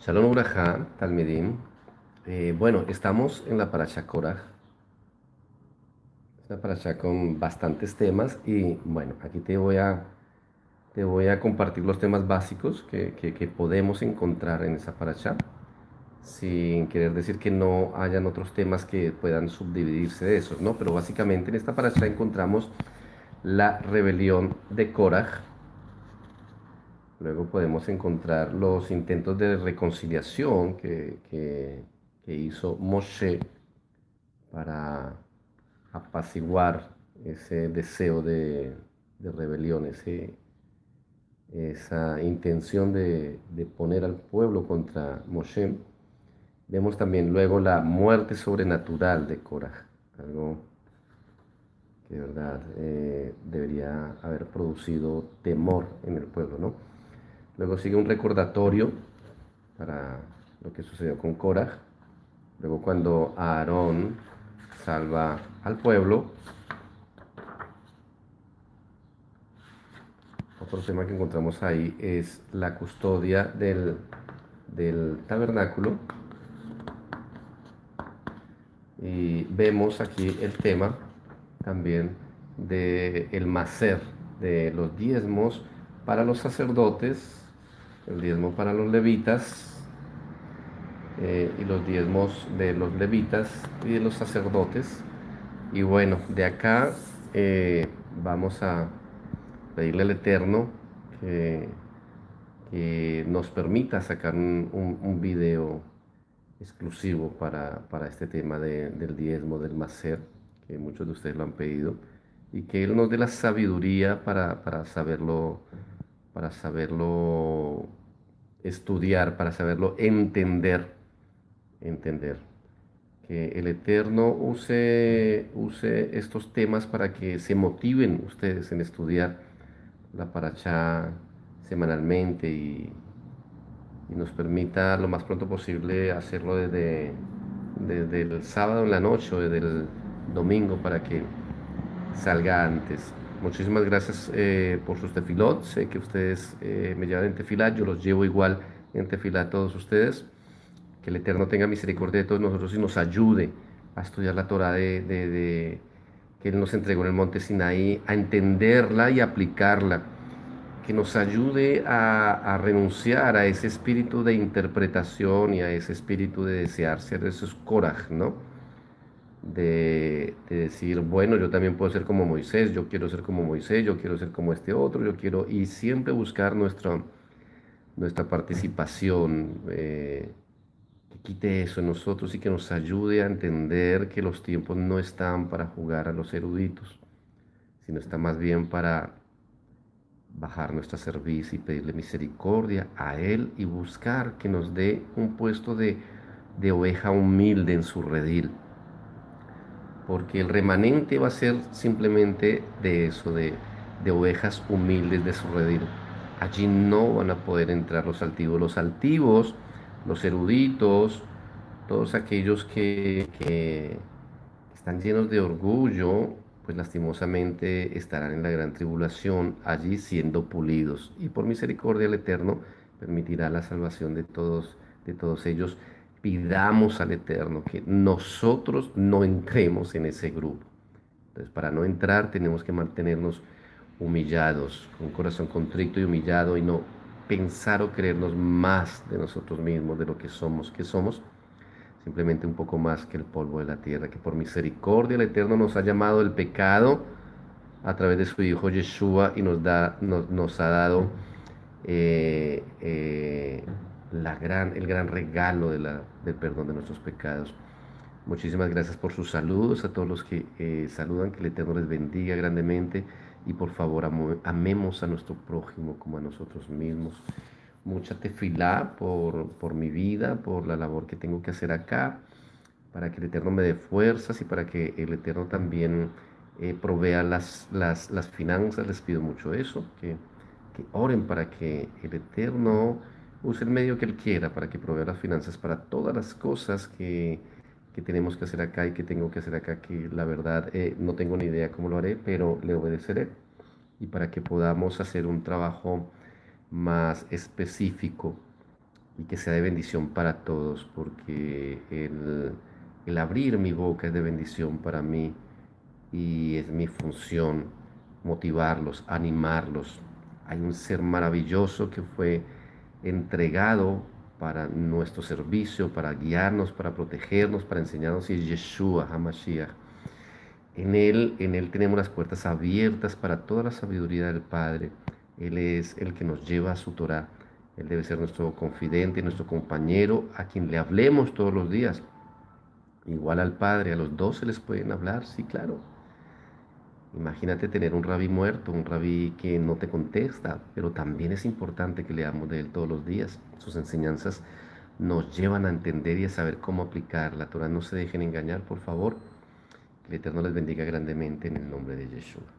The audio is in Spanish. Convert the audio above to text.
Shalom Uraja, Talmidim. Bueno, estamos en la Paracha Coraj. Es una Paracha con bastantes temas y bueno, aquí te voy a compartir los temas básicos que podemos encontrar en esa Paracha, sin querer decir que no hayan otros temas que puedan subdividirse de esos, ¿no? Pero básicamente en esta Paracha encontramos la rebelión de Coraj. Luego podemos encontrar los intentos de reconciliación que hizo Moshe para apaciguar ese deseo de rebelión, esa intención de poner al pueblo contra Moshe. Vemos también luego la muerte sobrenatural de Coraj, algo que de verdad debería haber producido temor en el pueblo, ¿no? Luego sigue un recordatorio para lo que sucedió con Coraj. Luego cuando Aarón salva al pueblo. Otro tema que encontramos ahí es la custodia del tabernáculo. Y vemos aquí el tema también del Maser, de los diezmos para los sacerdotes, el diezmo para los levitas y los diezmos de los levitas y de los sacerdotes. Y bueno, de acá vamos a pedirle al Eterno que nos permita sacar un video exclusivo para este tema del diezmo, del Maser, que muchos de ustedes lo han pedido, y que Él nos dé la sabiduría para saberlo estudiar, para saberlo entender. Que el Eterno use estos temas para que se motiven ustedes en estudiar la Paracha semanalmente y nos permita lo más pronto posible hacerlo desde el sábado en la noche o desde el domingo para que salga antes. Muchísimas gracias por sus tefilot. Sé que ustedes me llevan en tefilá, yo los llevo igual en tefilá a todos ustedes. Que el Eterno tenga misericordia de todos nosotros y nos ayude a estudiar la Torah que Él nos entregó en el monte Sinaí, a entenderla y aplicarla. Que nos ayude a renunciar a ese espíritu de interpretación y a ese espíritu de desear ser esos Coraj, ¿no? De decir, bueno, yo también puedo ser como Moisés, yo quiero ser como Moisés, yo quiero ser como este otro, yo quiero, y siempre buscar nuestra participación, que quite eso en nosotros y que nos ayude a entender que los tiempos no están para jugar a los eruditos, sino está más bien para bajar nuestra cerviz y pedirle misericordia a Él y buscar que nos dé un puesto de oveja humilde en su redil. Porque el remanente va a ser simplemente de eso, de ovejas humildes de su redil. Allí no van a poder entrar los altivos. Los altivos, los eruditos, todos aquellos que están llenos de orgullo, pues lastimosamente estarán en la gran tribulación, allí siendo pulidos. Y por misericordia el Eterno permitirá la salvación de todos ellos. Pidamos al Eterno que nosotros no entremos en ese grupo. Entonces, para no entrar tenemos que mantenernos humillados, con un corazón contrito y humillado, y no pensar o creernos más de nosotros mismos, de lo que somos simplemente un poco más que el polvo de la tierra. Que por misericordia el Eterno nos ha llamado del pecado a través de su Hijo Yeshua y nos ha dado el gran regalo del perdón de nuestros pecados. Muchísimas gracias por sus saludos a todos los que saludan. Que el Eterno les bendiga grandemente y por favor amemos a nuestro prójimo como a nosotros mismos. Mucha tefilá por mi vida, por la labor que tengo que hacer acá, para que el Eterno me dé fuerzas y para que el Eterno también provea las finanzas. Les pido mucho eso, que oren para que el Eterno use el medio que Él quiera para que provea las finanzas para todas las cosas que tenemos que hacer acá y que tengo que hacer acá, que la verdad no tengo ni idea cómo lo haré, pero le obedeceré, y para que podamos hacer un trabajo más específico y que sea de bendición para todos, porque el abrir mi boca es de bendición para mí y es mi función motivarlos, animarlos. Hay un ser maravilloso que fue entregado para nuestro servicio, para guiarnos, para protegernos, para enseñarnos, y es Yeshua HaMashiach. En Él tenemos las puertas abiertas para toda la sabiduría del Padre. Él es el que nos lleva a su Torah. Él debe ser nuestro confidente, nuestro compañero, a quien le hablemos todos los días. Igual al Padre, a los dos se les pueden hablar, sí, claro. Imagínate tener un rabí muerto, un rabí que no te contesta, pero también es importante que leamos de él todos los días. Sus enseñanzas nos llevan a entender y a saber cómo aplicar la Torah. No se dejen engañar, por favor. Que el Eterno les bendiga grandemente en el nombre de Yeshua.